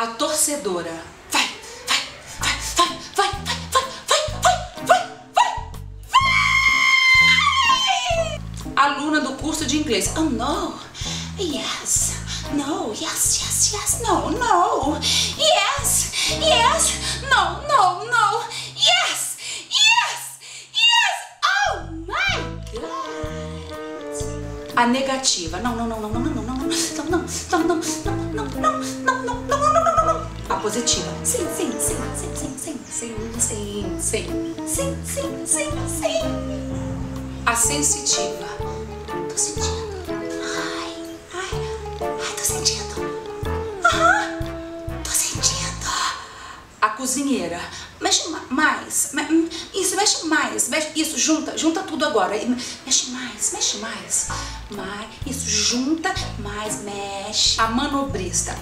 a torcedora. Vai, vai, vai, vai, vai, vai, vai, vai, vai, vai, vai. Aluna do curso de inglês. Oh, no. Yes. No. Yes, yes, yes. No, no. Yes, yes. No, no, no. Yes, yes, yes. Oh, my God. A negativa. Não, não, não, não, não, não, não, não, não, não, não, não. Não, não, não, não, não, não, não, não. A positiva. Sim, sim, sim, sim, sim, sim, sim, sim, sim, sim, sim, sim. A sensitiva. Tô sentindo. Ai, ai, ai, tô sentindo. Aham, tô sentindo. A cozinheira. Mexe mais. Isso, mexe mais. Mexe, isso, junta. Junta tudo agora. Mexe mais, mexe mais. Mais. Isso, junta. Mais, mexe. A manobrista.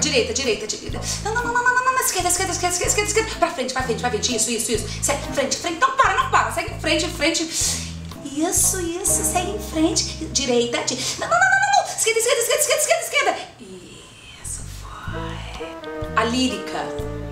Direita, direita, direita. Não, não, não, não, não, não. Esquerda, esquerda, esquerda, esquerda, esquerda. Pra frente, pra frente, pra frente. Isso, isso, isso. Segue, frente, frente. Não para, não para. Segue em frente, frente. Isso, isso. Segue em frente. Direita. Não, não, não, não, não. Esquerda, esquerda, esquerda, esquerda, esquerda, esquerda. Isso, foi. A lírica.